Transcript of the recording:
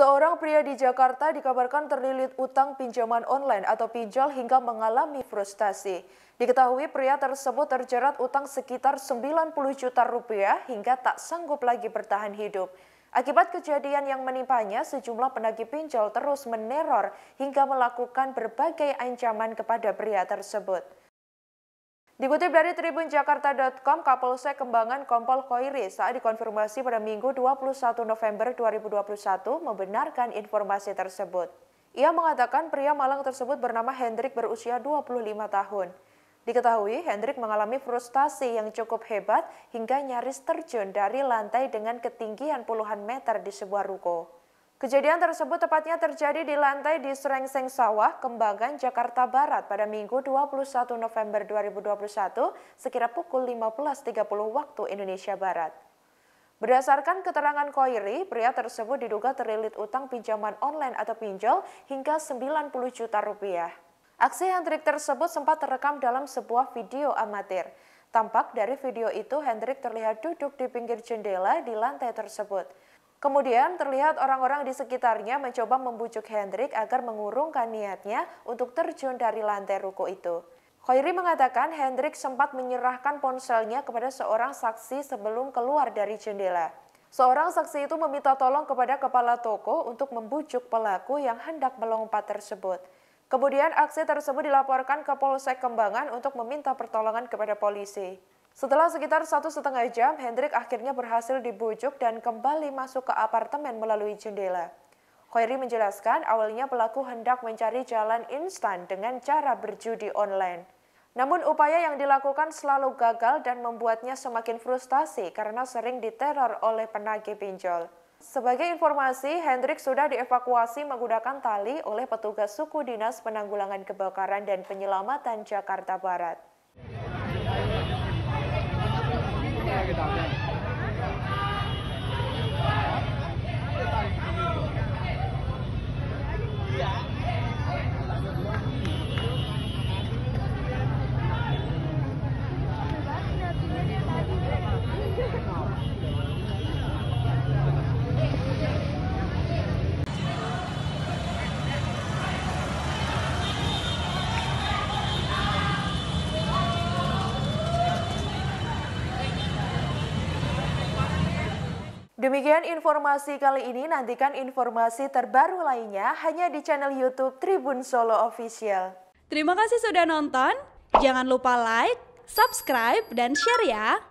Seorang pria di Jakarta dikabarkan terlilit utang pinjaman online atau pinjol hingga mengalami frustasi. Diketahui pria tersebut terjerat utang sekitar 90 juta rupiah hingga tak sanggup lagi bertahan hidup. Akibat kejadian yang menimpanya, sejumlah penagih pinjol terus meneror hingga melakukan berbagai ancaman kepada pria tersebut. Dikutip dari TribunJakarta.com, Kapolsek Kembangan Kompol Khoiri saat dikonfirmasi pada Minggu 21 November 2021 membenarkan informasi tersebut. Ia mengatakan pria malang tersebut bernama Hendrik berusia 25 tahun. Diketahui Hendrik mengalami frustasi yang cukup hebat hingga nyaris terjun dari lantai dengan ketinggian puluhan meter di sebuah ruko. Kejadian tersebut tepatnya terjadi di lantai di Srengseng Sawah, Kembangan, Jakarta Barat pada Minggu 21 November 2021 sekira pukul 15.30 waktu Indonesia Barat. Berdasarkan keterangan Khoiri, pria tersebut diduga terlilit utang pinjaman online atau pinjol hingga 90 juta rupiah. Aksi Hendrik tersebut sempat terekam dalam sebuah video amatir. Tampak dari video itu Hendrik terlihat duduk di pinggir jendela di lantai tersebut. Kemudian terlihat orang-orang di sekitarnya mencoba membujuk Hendrik agar mengurungkan niatnya untuk terjun dari lantai ruko itu. Khoiri mengatakan Hendrik sempat menyerahkan ponselnya kepada seorang saksi sebelum keluar dari jendela. Seorang saksi itu meminta tolong kepada kepala toko untuk membujuk pelaku yang hendak melompat tersebut. Kemudian aksi tersebut dilaporkan ke Polsek Kembangan untuk meminta pertolongan kepada polisi. Setelah sekitar 1,5 jam, Hendrik akhirnya berhasil dibujuk dan kembali masuk ke apartemen melalui jendela. Khoiri menjelaskan awalnya pelaku hendak mencari jalan instan dengan cara berjudi online. Namun upaya yang dilakukan selalu gagal dan membuatnya semakin frustasi karena sering diteror oleh penagih pinjol. Sebagai informasi, Hendrik sudah dievakuasi menggunakan tali oleh petugas Suku Dinas Penanggulangan Kebakaran dan Penyelamatan Jakarta Barat. Demikian informasi kali ini, nantikan informasi terbaru lainnya hanya di channel YouTube Tribun Solo Official. Terima kasih sudah nonton, jangan lupa like, subscribe, dan share ya!